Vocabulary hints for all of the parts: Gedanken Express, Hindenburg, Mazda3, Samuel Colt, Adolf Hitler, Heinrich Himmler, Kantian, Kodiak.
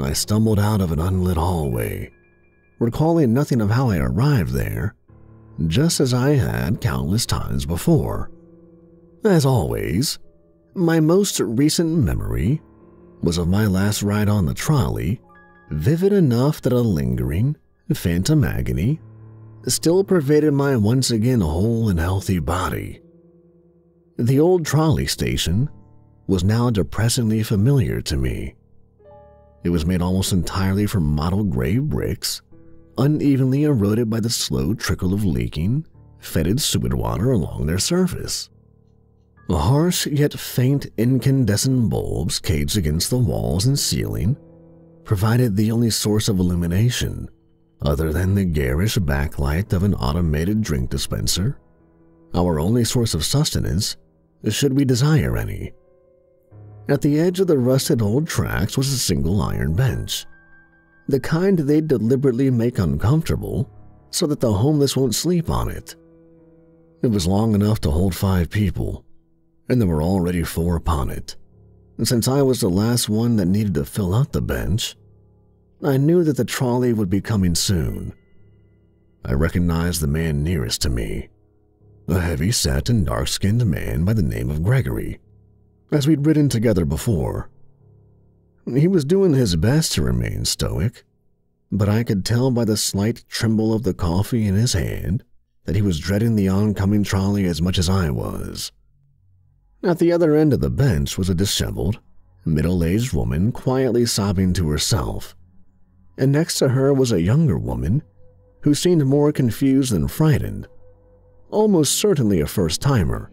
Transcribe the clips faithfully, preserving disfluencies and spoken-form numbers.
I stumbled out of an unlit hallway, recalling nothing of how I arrived there, just as I had countless times before. As always, my most recent memory was of my last ride on the trolley, vivid enough that a lingering, phantom agony still pervaded my once again whole and healthy body. The old trolley station was now depressingly familiar to me. It was made almost entirely from mottled gray bricks, unevenly eroded by the slow trickle of leaking, fetid sewage water along their surface. Harsh yet faint incandescent bulbs caged against the walls and ceiling provided the only source of illumination other than the garish backlight of an automated drink dispenser, our only source of sustenance should we desire any. At the edge of the rusted old tracks was a single iron bench, the kind they deliberately make uncomfortable so that the homeless won't sleep on it. It was long enough to hold five people, and there were already four upon it. And since I was the last one that needed to fill out the bench, I knew that the trolley would be coming soon. I recognized the man nearest to me, a heavy-set and dark-skinned man by the name of Gregory, as we'd ridden together before. He was doing his best to remain stoic, but I could tell by the slight tremble of the coffee in his hand that he was dreading the oncoming trolley as much as I was. At the other end of the bench was a disheveled, middle-aged woman quietly sobbing to herself, and next to her was a younger woman who seemed more confused than frightened, almost certainly a first-timer.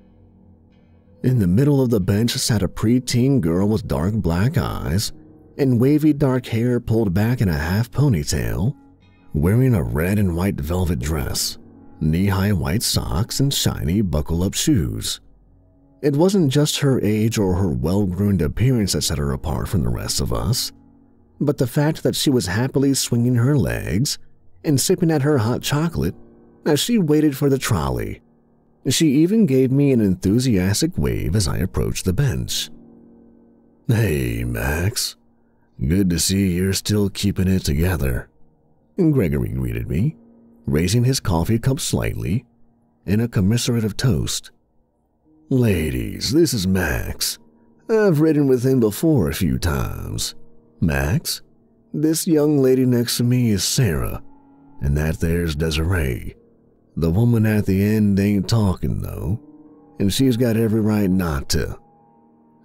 In the middle of the bench sat a preteen girl with dark black eyes and wavy dark hair pulled back in a half ponytail, wearing a red and white velvet dress, knee-high white socks, and shiny buckle-up shoes. It wasn't just her age or her well-groomed appearance that set her apart from the rest of us, but the fact that she was happily swinging her legs and sipping at her hot chocolate as she waited for the trolley. She even gave me an enthusiastic wave as I approached the bench. "Hey, Max. Good to see you're still keeping it together," Gregory greeted me, raising his coffee cup slightly in a commiserative toast. "Ladies, this is Max. I've ridden with him before a few times. Max, this young lady next to me is Sarah, and that there's Desiree. The woman at the end ain't talking, though, and she's got every right not to.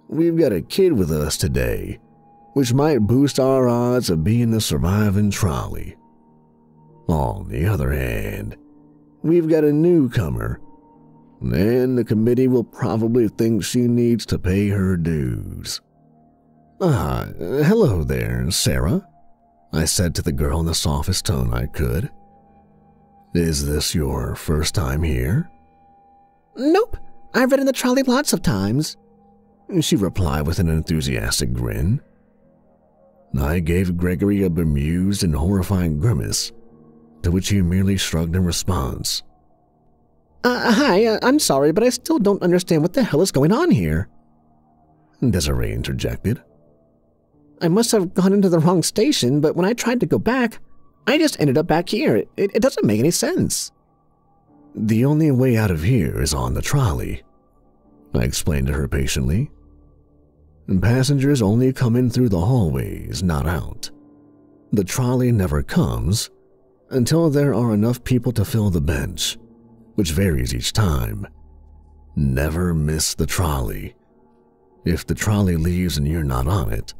We've got a kid with us today, which might boost our odds of being the surviving trolley. On the other hand, we've got a newcomer, and the committee will probably think she needs to pay her dues." "Ah, hello there, Sarah," I said to the girl in the softest tone I could. "Is this your first time here?" "Nope, I've ridden the trolley lots of times," she replied with an enthusiastic grin. I gave Gregory a bemused and horrified grimace, to which he merely shrugged in response. Uh, hi, uh, I'm sorry, but I still don't understand what the hell is going on here," Desiree interjected. "I must have gone into the wrong station, but when I tried to go back, I just ended up back here. It, it doesn't make any sense." "The only way out of here is on the trolley," I explained to her patiently. "Passengers only come in through the hallways, not out. The trolley never comes until there are enough people to fill the bench, which varies each time. Never miss the trolley. If the trolley leaves and you're not on it,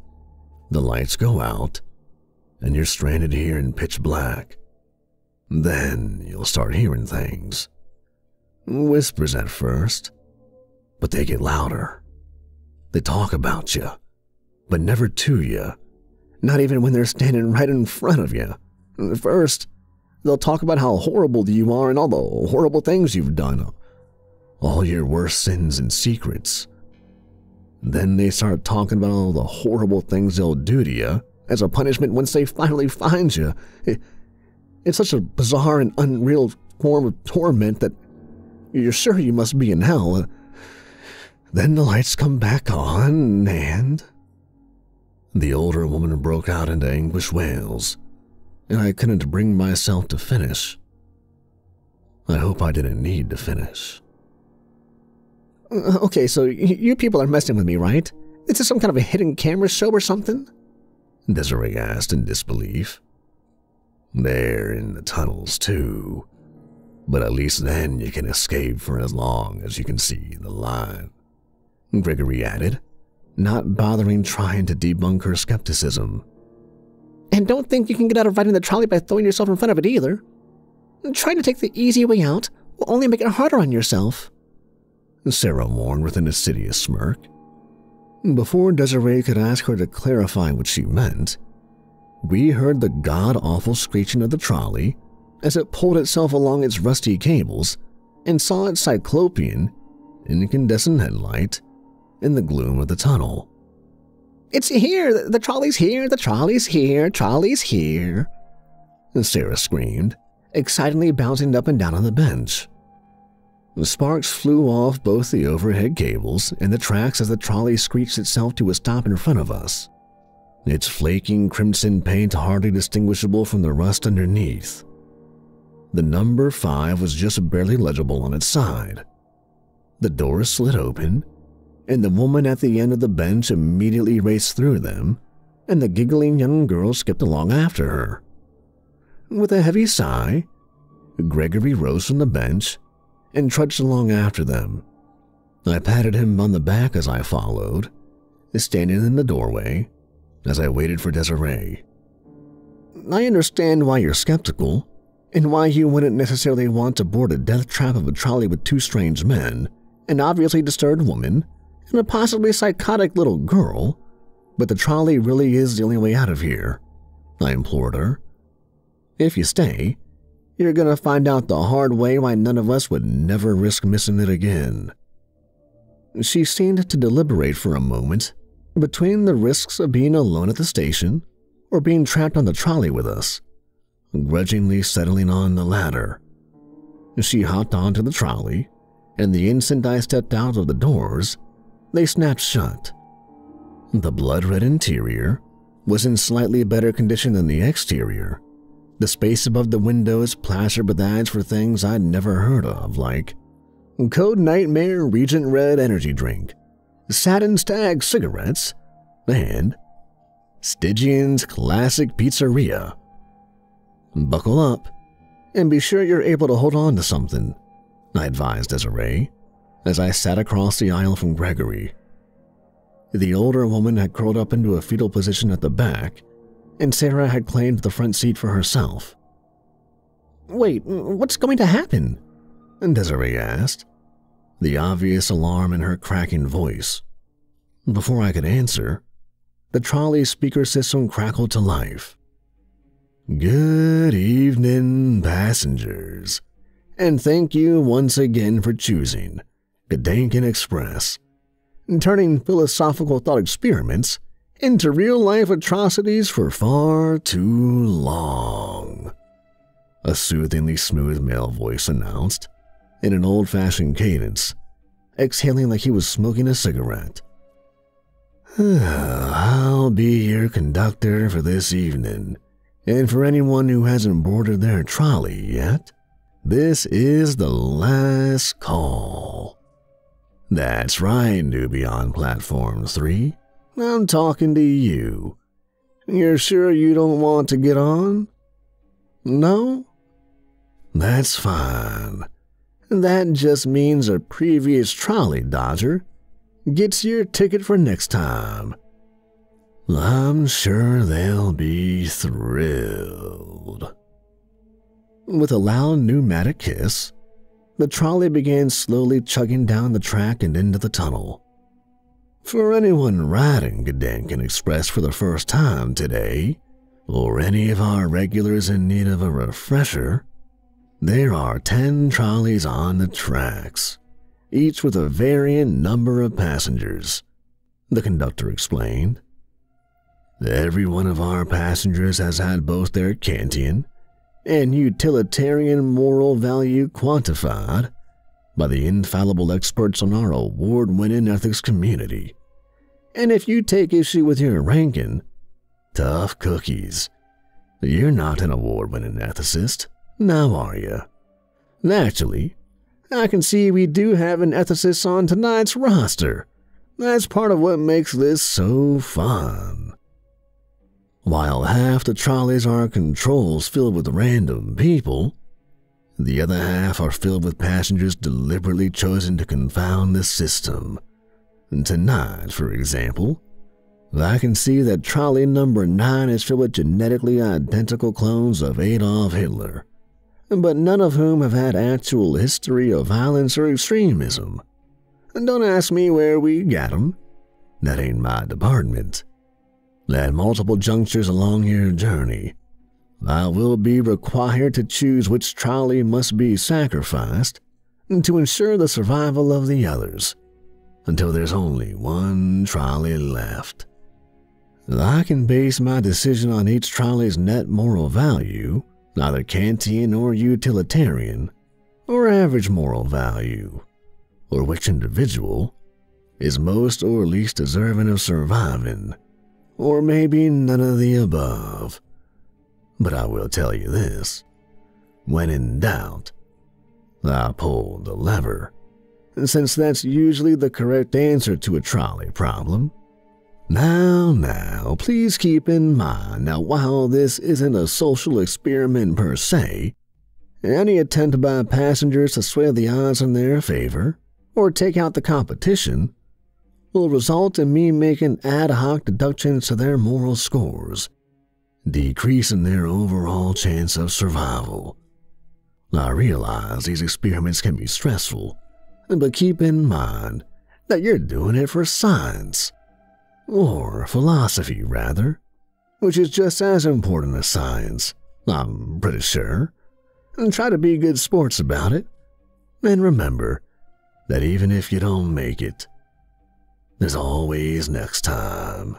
the lights go out, and you're stranded here in pitch black. Then you'll start hearing things. Whispers at first, but they get louder. They talk about you, but never to you, not even when they're standing right in front of you. First, they'll talk about how horrible you are and all the horrible things you've done, all your worst sins and secrets. Then they start talking about all the horrible things they'll do to you as a punishment once they finally find you. It, it's such a bizarre and unreal form of torment that you're sure you must be in hell. Then the lights come back on, and The older woman broke out into anguished wails, and I couldn't bring myself to finish. I hope I didn't need to finish. Okay, so you people are messing with me, right? Is this some kind of a hidden camera show or something? Desiree asked in disbelief. They're in the tunnels too, but at least then you can escape for as long as you can see the line, Gregory added, not bothering trying to debunk her skepticism. And don't think you can get out of riding the trolley by throwing yourself in front of it either. Trying to take the easy way out will only make it harder on yourself, Sarah warned with an insidious smirk. Before Desiree could ask her to clarify what she meant, we heard the god-awful screeching of the trolley as it pulled itself along its rusty cables and saw its cyclopean, incandescent headlight in the gloom of the tunnel. It's here! The trolley's here! The trolley's here! Trolley's here! Sarah screamed, excitedly bouncing up and down on the bench. The sparks flew off both the overhead cables and the tracks as the trolley screeched itself to a stop in front of us, its flaking crimson paint hardly distinguishable from the rust underneath. The number five was just barely legible on its side. The doors slid open, and the woman at the end of the bench immediately raced through them, and the giggling young girl skipped along after her. With a heavy sigh, Gregory rose from the bench and trudged along after them. I patted him on the back as I followed, standing in the doorway as I waited for Desiree. I understand why you're skeptical and why you wouldn't necessarily want to board a death trap of a trolley with two strange men, an obviously disturbed woman, and a possibly psychotic little girl, but the trolley really is the only way out of here, I implored her. If you stay, you're gonna find out the hard way why none of us would never risk missing it again. She seemed to deliberate for a moment between the risks of being alone at the station or being trapped on the trolley with us, grudgingly settling on the latter. She hopped onto the trolley, and the instant I stepped out of the doors, they snapped shut. The blood-red interior was in slightly better condition than the exterior. The space above the windows plastered with ads for things I'd never heard of, like Code Nightmare Regent Red Energy Drink, Satin Stag Cigarettes, and Stygian's Classic Pizzeria. Buckle up, and be sure you're able to hold on to something, I advised Desiree, as I sat across the aisle from Gregory. The older woman had curled up into a fetal position at the back, and Sarah had claimed the front seat for herself. Wait, what's going to happen? Desiree asked, the obvious alarm in her cracking voice. Before I could answer, the trolley's speaker system crackled to life. Good evening, passengers, and thank you once again for choosing Gedanken Express, turning philosophical thought experiments into real-life atrocities for far too long, a soothingly smooth male voice announced in an old-fashioned cadence, exhaling like he was smoking a cigarette. I'll be your conductor for this evening, and for anyone who hasn't boarded their trolley yet, this is the last call. That's right, newbie on Platform three. I'm talking to you. You're sure you don't want to get on? No? That's fine. That just means a previous trolley dodger gets your ticket for next time. I'm sure they'll be thrilled. With a loud pneumatic hiss, the trolley began slowly chugging down the track and into the tunnel. For anyone riding Gedanken Express for the first time today, or any of our regulars in need of a refresher, there are ten trolleys on the tracks, each with a varying number of passengers, the conductor explained. Every one of our passengers has had both their Kantian and utilitarian moral value quantified by the infallible experts on our award-winning ethics community. And if you take issue with your ranking, Tough cookies. You're not an award-winning ethicist, now are you? Naturally, I can see we do have an ethicist on tonight's roster. That's part of what makes this so fun. While half the trolleys are controls filled with random people, the other half are filled with passengers deliberately chosen to confound the system. Tonight, for example, I can see that trolley number nine is filled with genetically identical clones of Adolf Hitler, but none of whom have had actual history of violence or extremism. Don't ask me where we got them. That ain't my department. At multiple junctures along your journey, I will be required to choose which trolley must be sacrificed to ensure the survival of the others, until there's only one trolley left. I can base my decision on each trolley's net moral value, neither Kantian or utilitarian, or average moral value, or which individual is most or least deserving of surviving, or maybe none of the above. But I will tell you this, when in doubt, I pull the lever, since that's usually the correct answer to a trolley problem. Now, now, please keep in mind that while this isn't a social experiment per se, any attempt by passengers to sway the odds in their favor or take out the competition will result in me making ad hoc deductions to their moral scores, decreasing their overall chance of survival. I realize these experiments can be stressful, but keep in mind that you're doing it for science, or philosophy rather, which is just as important as science, I'm pretty sure. And try to be good sports about it, and remember that even if you don't make it, there's always next time.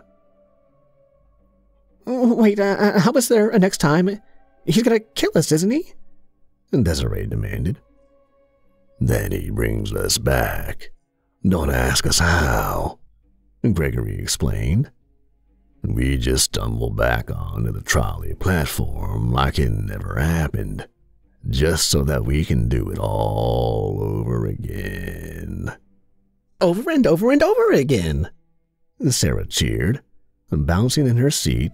Wait, uh, how is there a next time? He's gonna kill us, isn't he? Desiree demanded. Then he brings us back. Don't ask us how, Gregory explained. We just stumble back onto the trolley platform like it never happened, just so that we can do it all over again. Over and over and over again, Sarah cheered, bouncing in her seat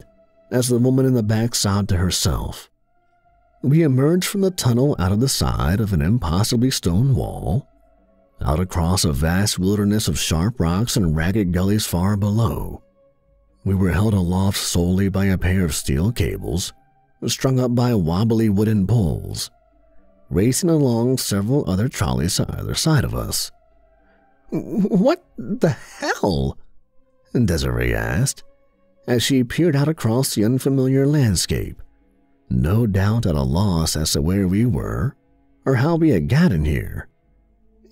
as the woman in the back sobbed to herself. We emerged from the tunnel out of the side of an impossibly stone wall, out across a vast wilderness of sharp rocks and ragged gullies far below. We were held aloft solely by a pair of steel cables, strung up by wobbly wooden poles, racing along several other trolleys to either side of us. "What the hell?" Desiree asked, as she peered out across the unfamiliar landscape, no doubt at a loss as to where we were or how we had gotten here.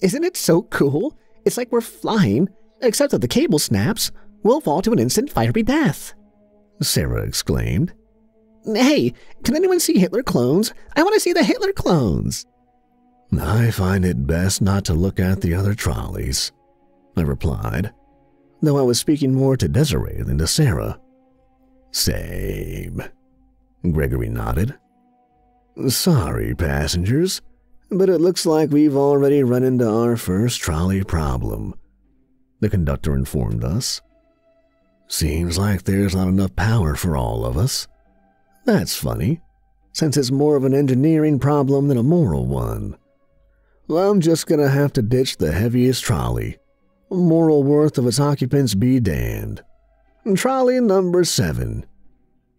"Isn't it so cool? It's like we're flying, except that the cable snaps. We'll fall to an instant fiery death," Sarah exclaimed. "Hey, can anyone see Hitler clones? I want to see the Hitler clones." "I find it best not to look at the other trolleys," I replied, though I was speaking more to Desiree than to Sarah. "Same," Gregory nodded. "Sorry, passengers, but it looks like we've already run into our first trolley problem," the conductor informed us. "Seems like there's not enough power for all of us. That's funny, since it's more of an engineering problem than a moral one. Well, I'm just gonna have to ditch the heaviest trolley. Moral worth of its occupants be damned. Trolley number seven.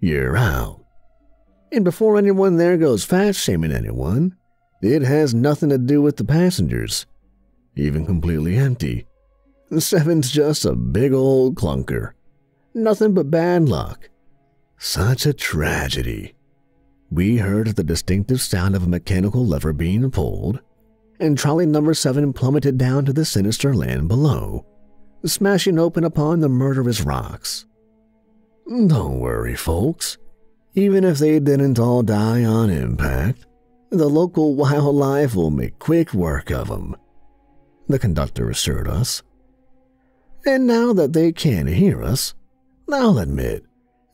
You're out. And before anyone there goes fat-shaming anyone, it has nothing to do with the passengers, even completely empty. Seven's just a big old clunker. Nothing but bad luck. Such a tragedy." We heard the distinctive sound of a mechanical lever being pulled, and trolley number seven plummeted down to the sinister land below, smashing open upon the murderous rocks. Don't worry, folks. Even if they didn't all die on impact, the local wildlife will make quick work of them, the conductor assured us. And now that they can't hear us, I'll admit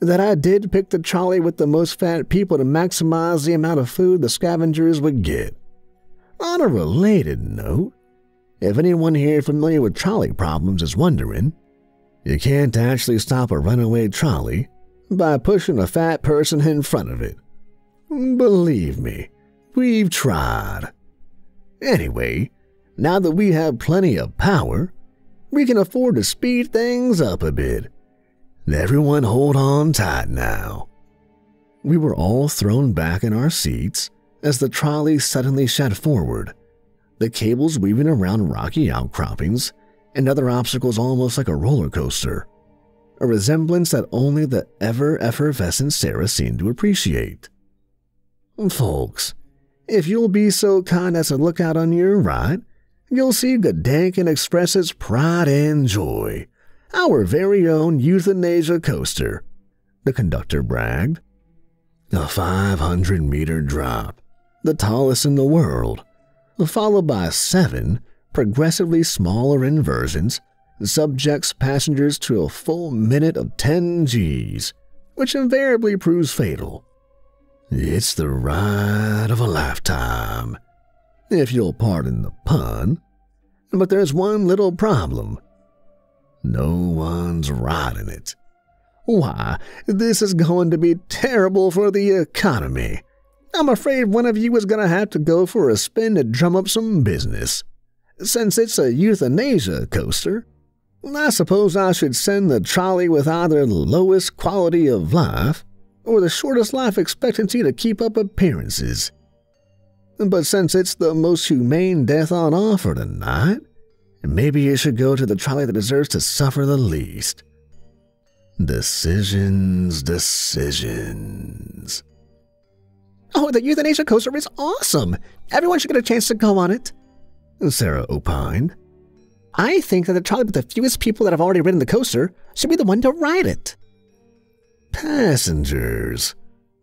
that I did pick the trolley with the most fat people to maximize the amount of food the scavengers would get. On a related note, if anyone here familiar with trolley problems is wondering, you can't actually stop a runaway trolley by pushing a fat person in front of it. Believe me, we've tried. Anyway, now that we have plenty of power, we can afford to speed things up a bit. Everyone hold on tight now. We were all thrown back in our seats as the trolley suddenly shot forward, the cables weaving around rocky outcroppings and other obstacles almost like a roller coaster, a resemblance that only the ever-effervescent Sarah seemed to appreciate. Folks, if you'll be so kind as to look out on your right, you'll see Gedanken Express's pride and joy, our very own euthanasia coaster, the conductor bragged. A five hundred meter drop, the tallest in the world, followed by seven progressively smaller inversions, subjects passengers to a full minute of ten G's, which invariably proves fatal. It's the ride of a lifetime, if you'll pardon the pun, but there's one little problem. No one's riding it. Why, this is going to be terrible for the economy. I'm afraid one of you is going to have to go for a spin to drum up some business. Since it's a euthanasia coaster, I suppose I should send the trolley with either the lowest quality of life or the shortest life expectancy to keep up appearances. But since it's the most humane death on offer tonight, maybe it should go to the trolley that deserves to suffer the least. Decisions, decisions. Oh, the euthanasia coaster is awesome! Everyone should get a chance to go on it, Sarah opined. I think that the trolley with the fewest people that have already ridden the coaster should be the one to ride it. Passengers,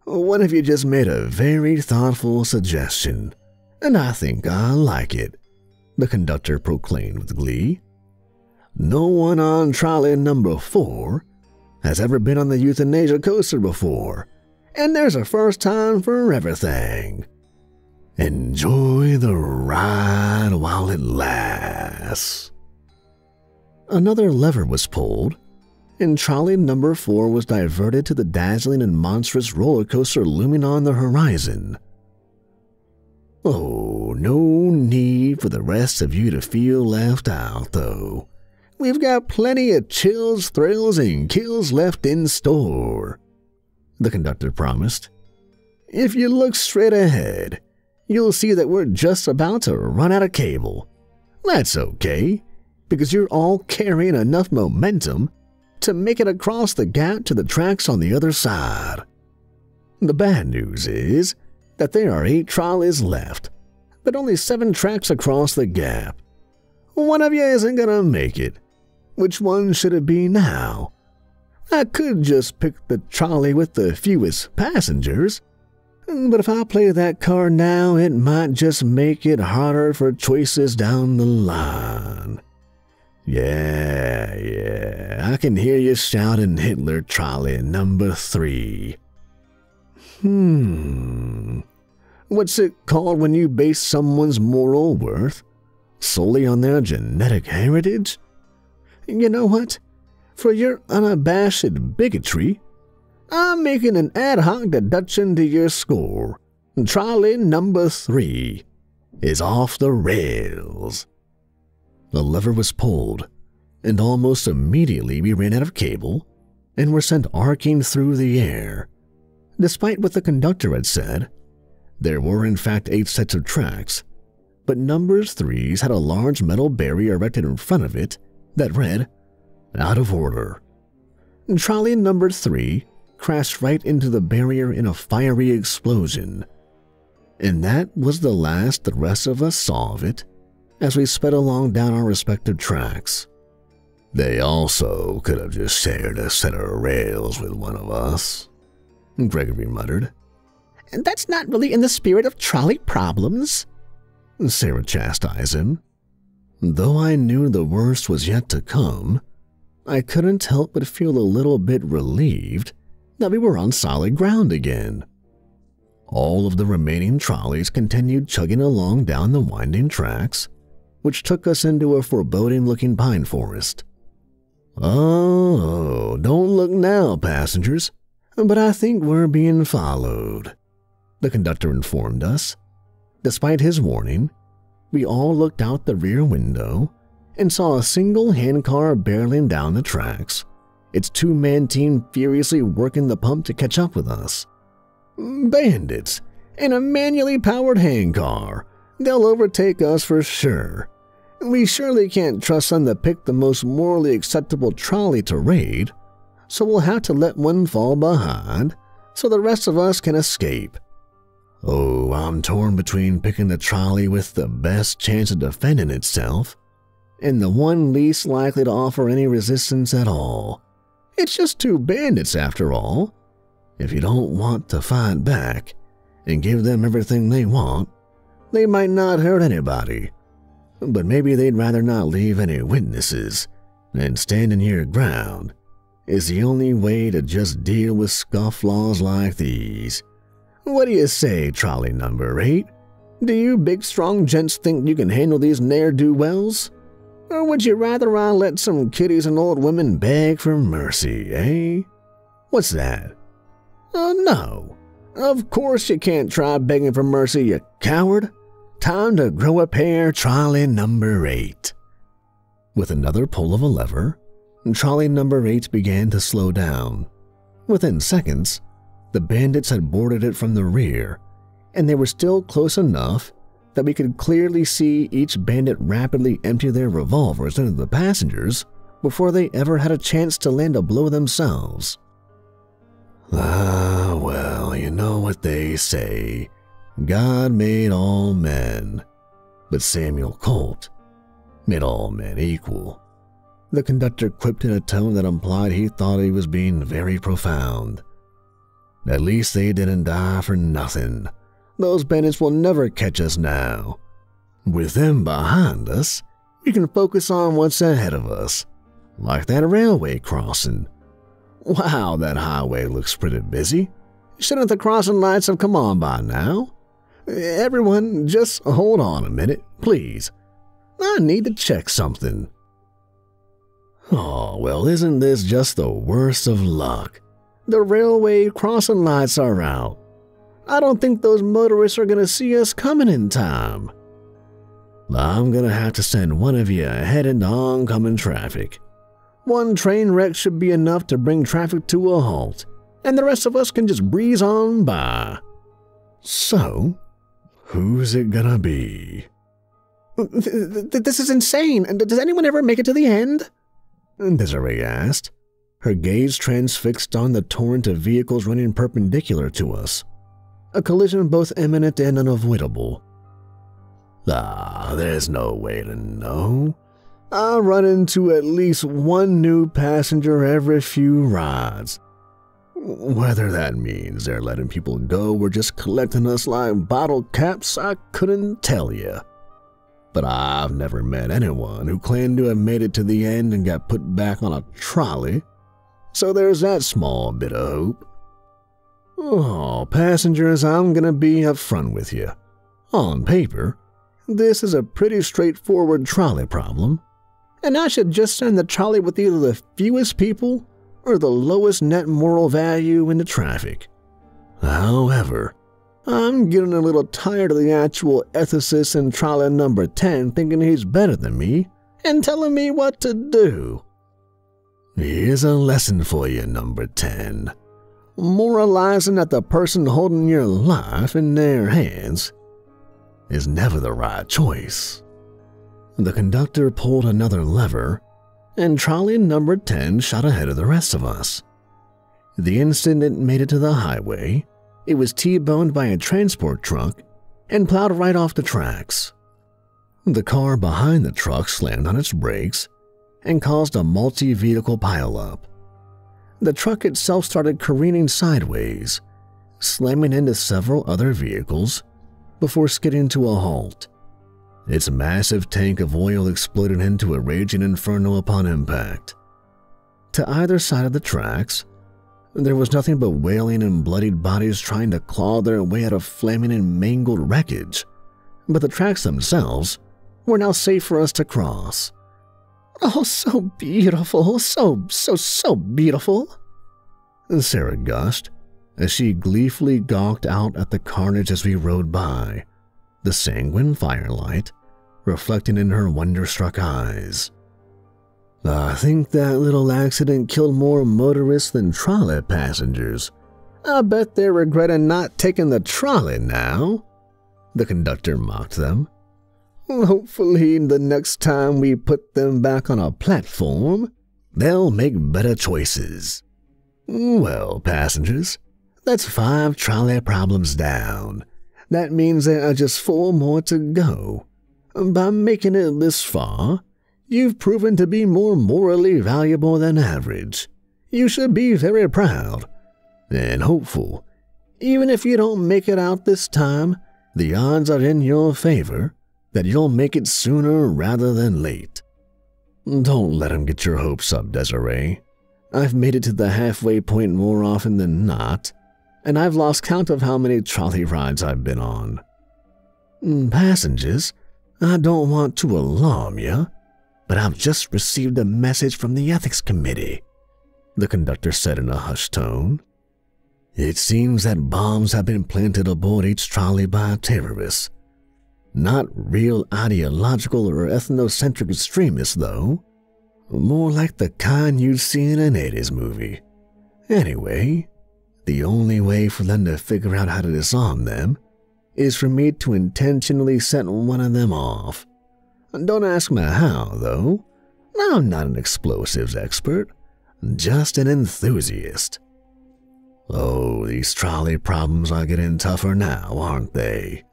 what if you just made a very thoughtful suggestion, and I think I like it, the conductor proclaimed with glee. No one on trolley number four has ever been on the euthanasia coaster before, and there's a first time for everything. Enjoy the ride while it lasts. Another lever was pulled, and trolley number four was diverted to the dazzling and monstrous roller coaster looming on the horizon. Oh, no need for the rest of you to feel left out, though. We've got plenty of chills, thrills, and kills left in store, the conductor promised. If you look straight ahead, you'll see that we're just about to run out of cable. That's okay, because you're all carrying enough momentum to make it across the gap to the tracks on the other side. The bad news is that there are eight trolleys left, but only seven tracks across the gap. One of you isn't gonna make it. Which one should it be now? I could just pick the trolley with the fewest passengers, but if I play that card now, it might just make it harder for choices down the line. Yeah, yeah, I can hear you shouting Hitler trolley number three. Hmm, what's it called when you base someone's moral worth solely on their genetic heritage? You know what? For your unabashed bigotry, I'm making an ad hoc deduction to your score. Trolley number three is off the rails. The lever was pulled, and almost immediately we ran out of cable and were sent arcing through the air. Despite what the conductor had said, there were in fact eight sets of tracks, but number three's had a large metal barrier erected in front of it that read, "Out of order." Trolley number three crashed right into the barrier in a fiery explosion, and that was the last the rest of us saw of it as we sped along down our respective tracks. They also could have just shared a set of rails with one of us, Gregory muttered. That's not really in the spirit of trolley problems, Sarah chastised him. Though I knew the worst was yet to come, I couldn't help but feel a little bit relieved that we were on solid ground again. All of the remaining trolleys continued chugging along down the winding tracks, which took us into a foreboding-looking pine forest. Oh, don't look now, passengers, but I think we're being followed, the conductor informed us. Despite his warning, we all looked out the rear window and saw a single handcar barreling down the tracks, its two-man team furiously working the pump to catch up with us. Bandits in a manually powered handcar. They'll overtake us for sure. We surely can't trust them to pick the most morally acceptable trolley to raid, so we'll have to let one fall behind so the rest of us can escape. Oh, I'm torn between picking the trolley with the best chance of defending itself and the one least likely to offer any resistance at all. It's just two bandits after all. If you don't want to fight back and give them everything they want, they might not hurt anybody. But maybe they'd rather not leave any witnesses, and standing your ground is the only way to just deal with scofflaws like these. What do you say, trolley number eight? Do you big strong gents think you can handle these ne'er-do-wells? Or would you rather I let some kiddies and old women beg for mercy, eh? What's that? Uh, no. Of course you can't try begging for mercy, you coward. Time to grow a pair, trolley number eight. With another pull of a lever, trolley number eight began to slow down. Within seconds, the bandits had boarded it from the rear, and they were still close enough that we could clearly see each bandit rapidly empty their revolvers into the passengers before they ever had a chance to land a blow themselves. Ah, well, you know what they say. God made all men, but Samuel Colt made all men equal. The conductor quipped in a tone that implied he thought he was being very profound. At least they didn't die for nothing. Those bandits will never catch us now. With them behind us, we can focus on what's ahead of us, like that railway crossing. Wow, that highway looks pretty busy. Shouldn't the crossing lights have come on by now? Everyone, just hold on a minute, please. I need to check something. Oh, well, isn't this just the worst of luck? The railway crossing lights are out. I don't think those motorists are going to see us coming in time. I'm going to have to send one of you ahead into oncoming traffic. One train wreck should be enough to bring traffic to a halt, and the rest of us can just breeze on by. So, who's it gonna be? Th th this is insane. Does anyone ever make it to the end? Desiree asked, her gaze transfixed on the torrent of vehicles running perpendicular to us, a collision both imminent and unavoidable. Ah, there's no way to know. I run into at least one new passenger every few rides. Whether that means they're letting people go or just collecting us like bottle caps, I couldn't tell you. But I've never met anyone who claimed to have made it to the end and got put back on a trolley, so there's that small bit of hope. Oh, passengers, I'm gonna be up front with you. On paper, this is a pretty straightforward trolley problem, and I should just send the trolley with either the fewest people or the lowest net moral value into traffic. However, I'm getting a little tired of the actual ethicist in trolley number ten thinking he's better than me and telling me what to do. Here's a lesson for you, number ten. Moralizing that the person holding your life in their hands is never the right choice. The conductor pulled another lever, and trolley number ten shot ahead of the rest of us. The instant it made it to the highway, it was T-boned by a transport truck and plowed right off the tracks. The car behind the truck slammed on its brakes and caused a multi-vehicle pileup. The truck itself started careening sideways, slamming into several other vehicles before skidding to a halt. Its massive tank of oil exploded into a raging inferno upon impact. To either side of the tracks, There was nothing but wailing and bloodied bodies trying to claw their way out of flaming and mangled wreckage. But the tracks themselves were now safe for us to cross. "Oh, so beautiful, so, so, so beautiful," Sarah gushed, as she gleefully gawked out at the carnage as we rode by, the sanguine firelight reflecting in her wonderstruck eyes. "I think that little accident killed more motorists than trolley passengers. I bet they're regretting not taking the trolley now," the conductor mocked them. "Hopefully the next time we put them back on a platform, they'll make better choices." "Well, passengers, that's five trolley problems down. That means there are just four more to go. By making it this far, you've proven to be more morally valuable than average. You should be very proud and hopeful. Even if you don't make it out this time, the odds are in your favor that you'll make it sooner rather than late." "Don't let them get your hopes up, Desiree. I've made it to the halfway point more often than not, and I've lost count of how many trolley rides I've been on." "Passengers, I don't want to alarm you, but I've just received a message from the ethics committee," the conductor said in a hushed tone. "It seems that bombs have been planted aboard each trolley by terrorists. Not real ideological or ethnocentric extremists, though. More like the kind you'd see in an eighties movie. Anyway, the only way for them to figure out how to disarm them is for me to intentionally set one of them off. Don't ask me how, though. I'm not an explosives expert, just an enthusiast." "Oh, these trolley problems are getting tougher now, aren't they?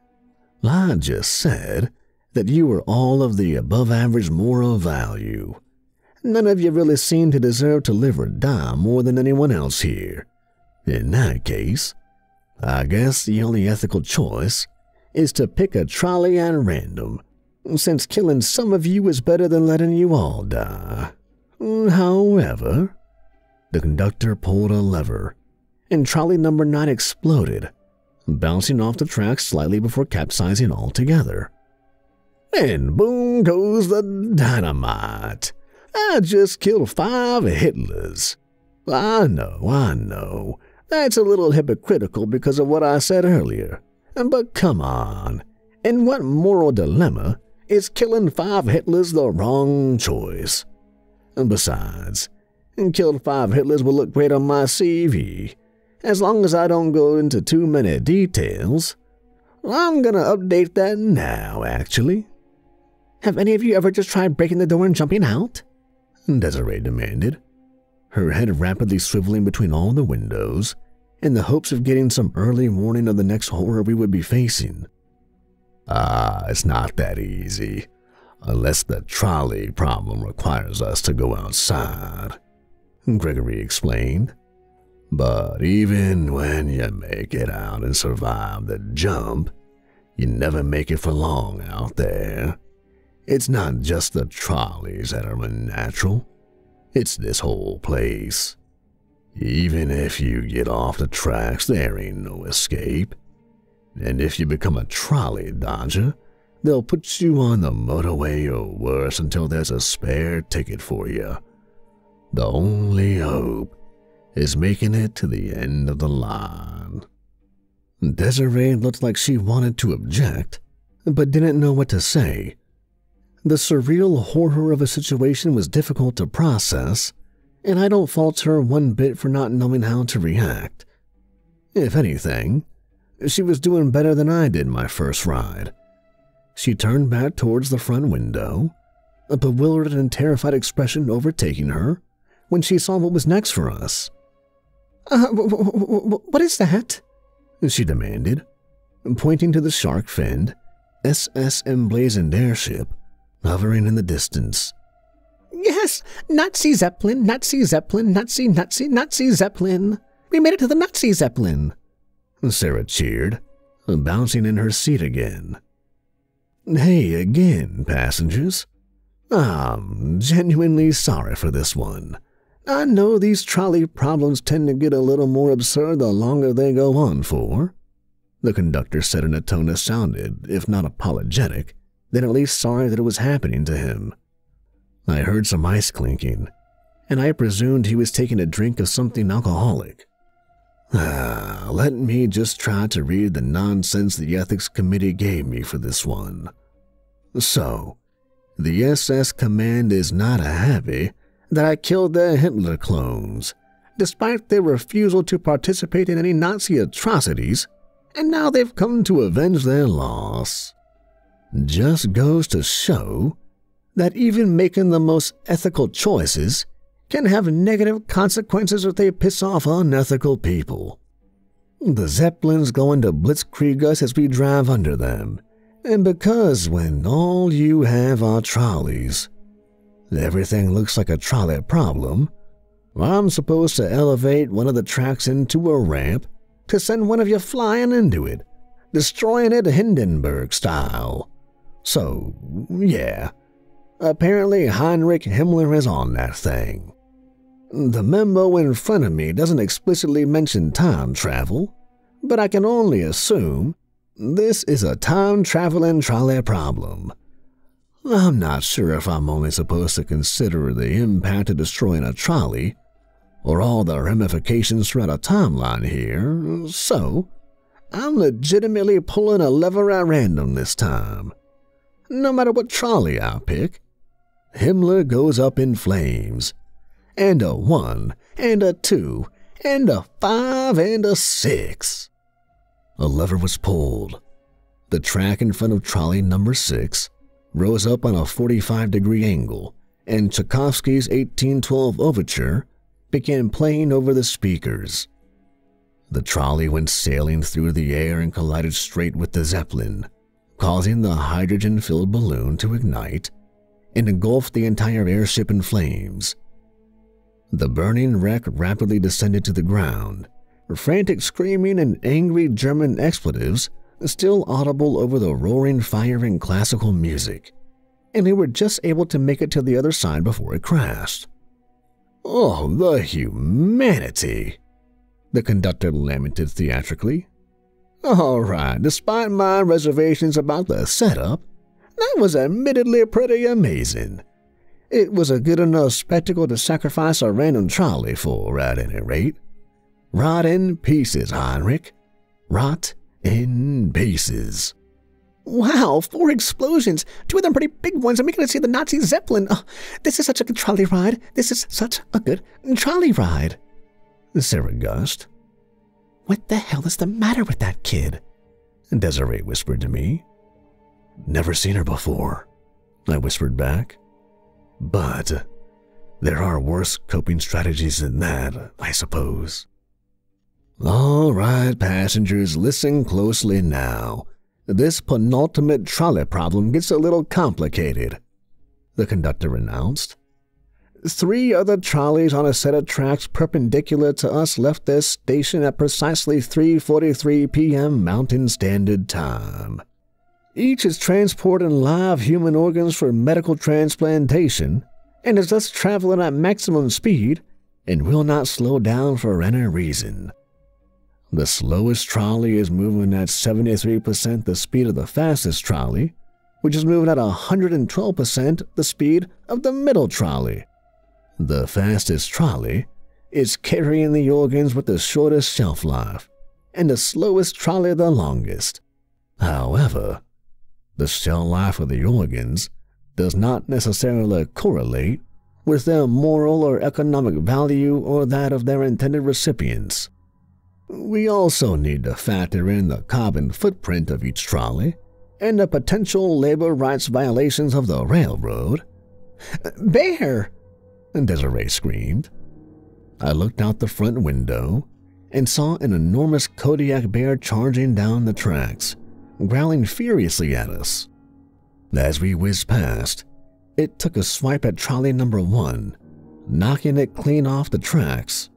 I just said that you were all of the above-average moral value. None of you really seem to deserve to live or die more than anyone else here. In that case, I guess the only ethical choice is to pick a trolley at random, since killing some of you is better than letting you all die. However," the conductor pulled a lever, and trolley number nine exploded, bouncing off the track slightly before capsizing altogether. "And boom goes the dynamite. I just killed five Hitlers. I know, I know, that's a little hypocritical because of what I said earlier. But come on, in what moral dilemma is killing five Hitlers the wrong choice? Besides, killed five Hitlers will look great on my C V. As long as I don't go into too many details. I'm gonna update that now, actually." "Have any of you ever just tried breaking the door and jumping out?" Desiree demanded, her head rapidly swiveling between all the windows in the hopes of getting some early warning of the next horror we would be facing. "Ah, it's not that easy, unless the trolley problem requires us to go outside," Gregory explained. "But even when you make it out and survive the jump, you never make it for long out there. It's not just the trolleys that are unnatural, it's this whole place. Even if you get off the tracks, there ain't no escape. And if you become a trolley dodger, they'll put you on the motorway or worse until there's a spare ticket for you. The only hope is making it to the end of the line." Desiree looked like she wanted to object, but didn't know what to say. The surreal horror of a situation was difficult to process, and I don't fault her one bit for not knowing how to react. If anything, she was doing better than I did my first ride. She turned back towards the front window, a bewildered and terrified expression overtaking her when she saw what was next for us. Uh, w w w what is that?" she demanded, pointing to the shark-finned, S S emblazoned airship hovering in the distance. "Yes, Nazi Zeppelin, Nazi Zeppelin, Nazi, Nazi, Nazi Zeppelin. We made it to the Nazi Zeppelin," Sarah cheered, bouncing in her seat again. "Hey again, passengers. I'm genuinely sorry for this one. I know these trolley problems tend to get a little more absurd the longer they go on for," the conductor said in a tone that sounded, if not apologetic, then at least sorry that it was happening to him. I heard some ice clinking, and I presumed he was taking a drink of something alcoholic. Ah, let me just try to read the nonsense the ethics committee gave me for this one. So, the S S command is not happy that I killed the Himmler clones, despite their refusal to participate in any Nazi atrocities, and now they've come to avenge their loss. Just goes to show that even making the most ethical choices can have negative consequences if they piss off unethical people. The Zeppelins go into blitzkrieg us as we drive under them, and because when all you have are trolleys, everything looks like a trolley problem, I'm supposed to elevate one of the tracks into a ramp to send one of you flying into it, destroying it Hindenburg style. So, yeah. Apparently Heinrich Himmler is on that thing. The memo in front of me doesn't explicitly mention time travel, but I can only assume this is a time-traveling trolley problem. I'm not sure if I'm only supposed to consider the impact of destroying a trolley or all the ramifications throughout a timeline here, so I'm legitimately pulling a lever at random this time. No matter what trolley I pick, Himmler goes up in flames, and a one, and a two, and a five, and a six. A lever was pulled. The track in front of trolley number six rose up on a forty-five degree angle, and Tchaikovsky's eighteen twelve overture began playing over the speakers. The trolley went sailing through the air and collided straight with the Zeppelin, causing the hydrogen-filled balloon to ignite and engulf the entire airship in flames. The burning wreck rapidly descended to the ground, frantic screaming and angry German expletives still audible over the roaring fire and classical music, and they were just able to make it to the other side before it crashed. "Oh, the humanity!" the conductor lamented theatrically. "All right, despite my reservations about the setup, that was admittedly pretty amazing. It was a good enough spectacle to sacrifice a random trolley for, at any rate. Rot in pieces, Heinrich. Rot in pieces." "Wow, four explosions, two of them pretty big ones, and we can see the Nazi Zeppelin. Oh, this is such a good trolley ride. This is such a good trolley ride." Sarah gushed. "What the hell is the matter with that kid?" Desiree whispered to me. "Never seen her before," I whispered back. "But there are worse coping strategies than that, I suppose." "All right, passengers, listen closely now. This penultimate trolley problem gets a little complicated," the conductor announced. "Three other trolleys on a set of tracks perpendicular to us left their station at precisely three forty-three p m Mountain Standard Time. Each is transporting live human organs for medical transplantation and is thus traveling at maximum speed and will not slow down for any reason. The slowest trolley is moving at seventy-three percent the speed of the fastest trolley, which is moving at one hundred twelve percent the speed of the middle trolley. The fastest trolley is carrying the organs with the shortest shelf life, and the slowest trolley the longest. However, the shelf life of the organs does not necessarily correlate with their moral or economic value or that of their intended recipients. We also need to factor in the carbon footprint of each trolley and the potential labor rights violations of the railroad." "Bear!" Desiree screamed. I looked out the front window and saw an enormous Kodiak bear charging down the tracks, growling furiously at us. As we whizzed past, it took a swipe at trolley number one, knocking it clean off the tracks.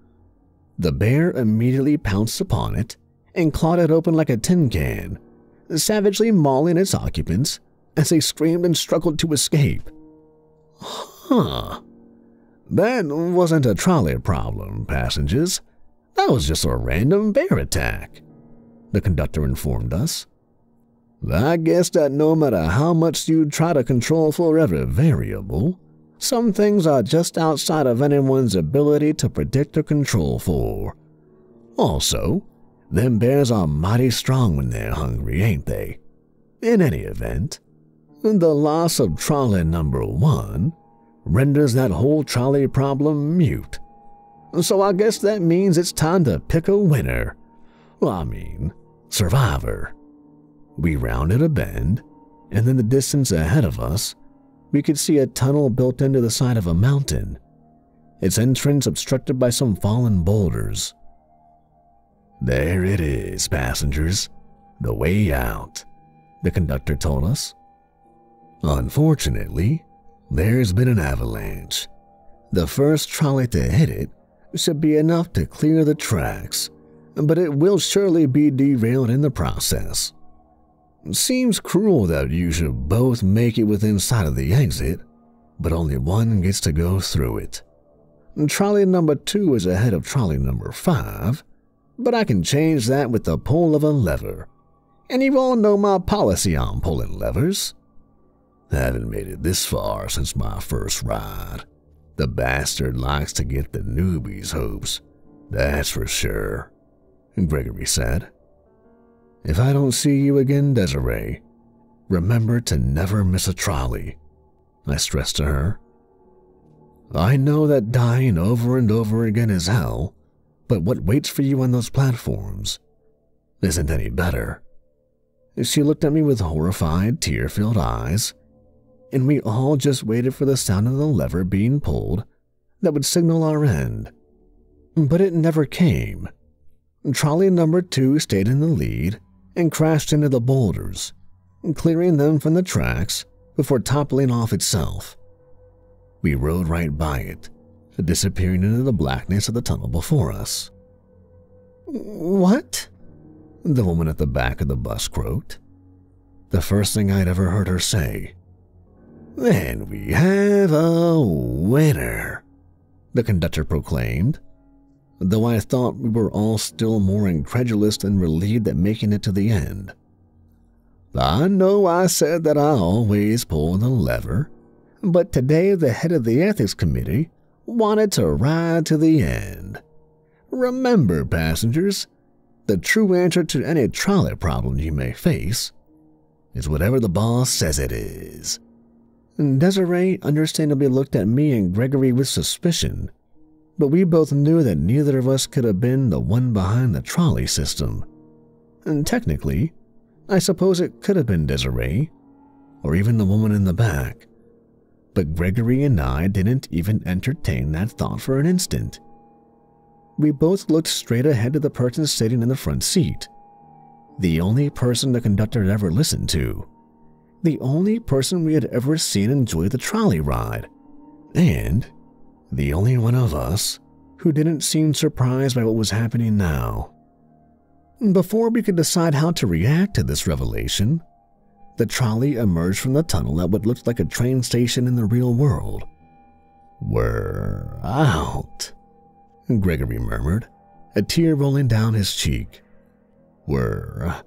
The bear immediately pounced upon it and clawed it open like a tin can, savagely mauling its occupants as they screamed and struggled to escape. Huh. That wasn't a trolley problem, passengers. That was just a random bear attack, the conductor informed us. I guess that no matter how much you try to control for every variable, some things are just outside of anyone's ability to predict or control for. Also, them bears are mighty strong when they're hungry, ain't they? In any event, the loss of trolley number one renders that whole trolley problem mute. So I guess that means it's time to pick a winner. Well, I mean, survivor. We rounded a bend, and in the distance ahead of us, we could see a tunnel built into the side of a mountain, its entrance obstructed by some fallen boulders. There it is, passengers, the way out, the conductor told us. Unfortunately, there's been an avalanche. The first trolley to hit it should be enough to clear the tracks, but it will surely be derailed in the process. Seems cruel that you should both make it within sight of the exit, but only one gets to go through it. Trolley number two is ahead of trolley number five, but I can change that with the pull of a lever. And you all know my policy on pulling levers. I haven't made it this far since my first ride. The bastard likes to get the newbies' hopes, that's for sure, Gregory said. If I don't see you again, Desiree, remember to never miss a trolley, I stressed to her. I know that dying over and over again is hell, but what waits for you on those platforms isn't any better. She looked at me with horrified, tear-filled eyes, and we all just waited for the sound of the lever being pulled that would signal our end. But it never came. Trolley number two stayed in the lead and crashed into the boulders, clearing them from the tracks before toppling off itself. We rode right by it, disappearing into the blackness of the tunnel before us. What? The woman at the back of the bus croaked. The first thing I'd ever heard her say. Then we have a winner, the conductor proclaimed, though I thought we were all still more incredulous than relieved at making it to the end. I know I said that I always pull the lever, but today the head of the ethics committee wanted to ride to the end. Remember, passengers, the true answer to any trolley problem you may face is whatever the boss says it is. Desiree understandably looked at me and Gregory with suspicion, but we both knew that neither of us could have been the one behind the trolley system. And technically, I suppose it could have been Desiree, or even the woman in the back. But Gregory and I didn't even entertain that thought for an instant. We both looked straight ahead to the person sitting in the front seat, the only person the conductor had ever listened to, the only person we had ever seen enjoy the trolley ride, and the only one of us who didn't seem surprised by what was happening now. Before we could decide how to react to this revelation, the trolley emerged from the tunnel at what looked like a train station in the real world. We're out, Gregory murmured, a tear rolling down his cheek. We're,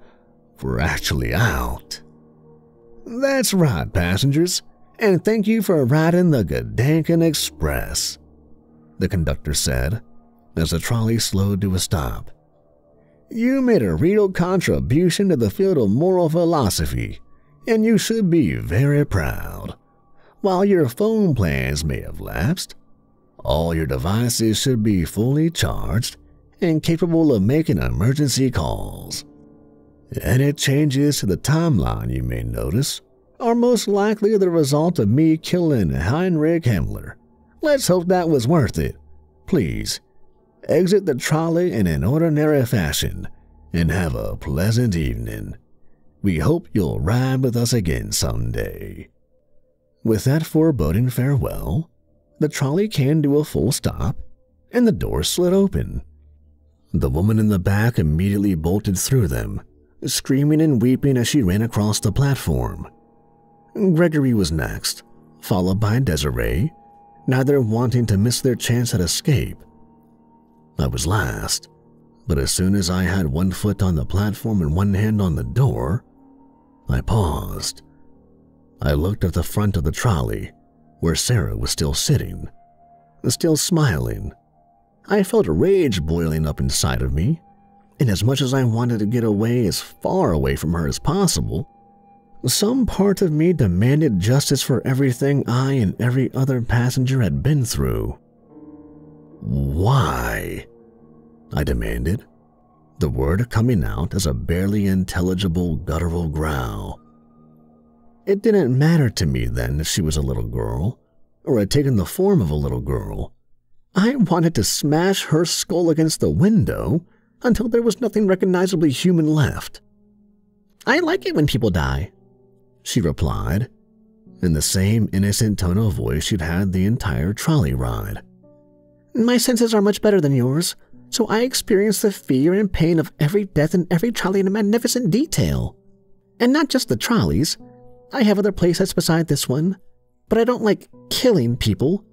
we're actually out. That's right, passengers, and thank you for riding the Gedanken Express, the conductor said as the trolley slowed to a stop. You made a real contribution to the field of moral philosophy, and you should be very proud. While your phone plans may have lapsed, all your devices should be fully charged and capable of making emergency calls. Any changes to the timeline you may notice are most likely the result of me killing Heinrich Himmler. Let's hope that was worth it. Please, exit the trolley in an ordinary fashion and have a pleasant evening. We hope you'll ride with us again someday. With that foreboding farewell, the trolley came to a full stop and the door slid open. The woman in the back immediately bolted through them, screaming and weeping as she ran across the platform. Gregory was next, followed by Desiree, neither wanting to miss their chance at escape. I was last, but as soon as I had one foot on the platform and one hand on the door, I paused. I looked at the front of the trolley, where Sarah was still sitting, still smiling. I felt rage boiling up inside of me, and as much as I wanted to get away as far away from her as possible, some part of me demanded justice for everything I and every other passenger had been through. Why? I demanded, the word coming out as a barely intelligible guttural growl. It didn't matter to me then if she was a little girl, or had taken the form of a little girl. I wanted to smash her skull against the window until there was nothing recognizably human left. I like it when people die, she replied, in the same innocent tone of voice she'd had the entire trolley ride. My senses are much better than yours, so I experience the fear and pain of every death in every trolley in a magnificent detail. And not just the trolleys. I have other places beside this one, but I don't like killing people,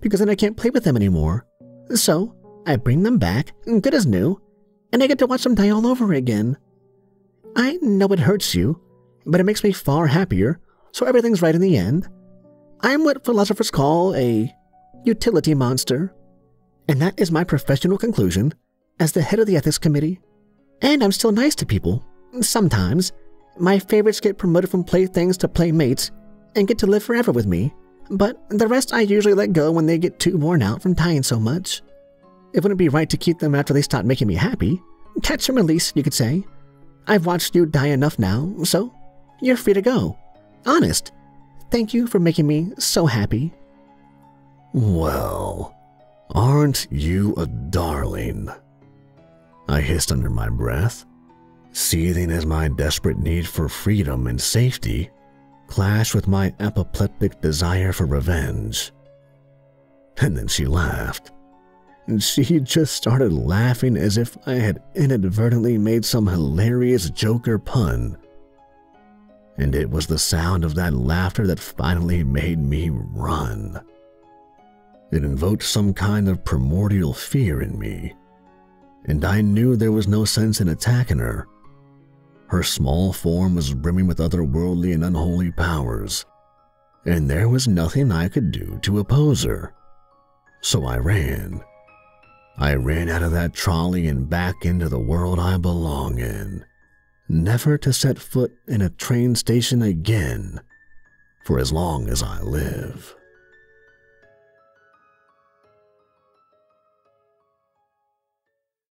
because then I can't play with them anymore. So, I bring them back, good as new, and I get to watch them die all over again. I know it hurts you, but it makes me far happier, so everything's right in the end. I'm what philosophers call a utility monster, and that is my professional conclusion as the head of the ethics committee. And I'm still nice to people. Sometimes, my favorites get promoted from playthings to playmates and get to live forever with me. But the rest I usually let go when they get too worn out from dying so much. It wouldn't be right to keep them after they stop making me happy. Catch and release, you could say. I've watched you die enough now, so you're free to go. Honest, thank you for making me so happy. Well, aren't you a darling? I hissed under my breath, seething as my desperate need for freedom and safety clashed with my apoplectic desire for revenge. And then she laughed. And she just started laughing as if I had inadvertently made some hilarious joke or pun. And it was the sound of that laughter that finally made me run. It invoked some kind of primordial fear in me, and I knew there was no sense in attacking her. Her small form was brimming with otherworldly and unholy powers, and there was nothing I could do to oppose her. So I ran. I ran out of that trolley and back into the world I belong in, never to set foot in a train station again for as long as I live.